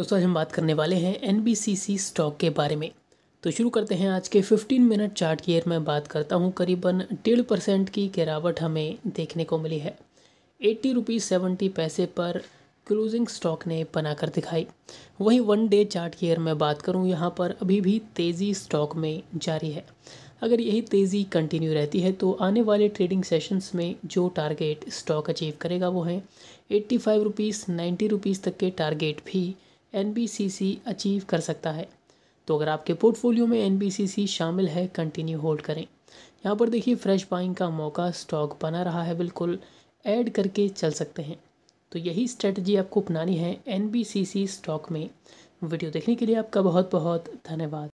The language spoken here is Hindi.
दोस्तों आज हम बात करने वाले हैं NBCC स्टॉक के बारे में। तो शुरू करते हैं आज के 15 मिनट चार्ट की। मैं बात करता हूं करीबन 1.5% की गिरावट हमें देखने को मिली है। 80 रुपये 70 पैसे पर क्लोजिंग स्टॉक ने बनाकर दिखाई। वहीं वन डे चार्ट की मैं बात करूं, यहां पर अभी भी तेज़ी स्टॉक में जारी है। अगर यही तेज़ी कंटिन्यू रहती है तो आने वाले ट्रेडिंग सेशंस में जो टारगेट स्टॉक अचीव करेगा वो है 85 रुपीज़ 90 रुपीज़ तक के टारगेट भी NBCC अचीव कर सकता है। तो अगर आपके पोर्टफोलियो में NBCC शामिल है, कंटिन्यू होल्ड करें। यहाँ पर देखिए फ्रेश बाइंग का मौका स्टॉक बना रहा है, बिल्कुल ऐड करके चल सकते हैं। तो यही स्ट्रेटजी आपको अपनानी है NBCC स्टॉक में। वीडियो देखने के लिए आपका बहुत बहुत धन्यवाद।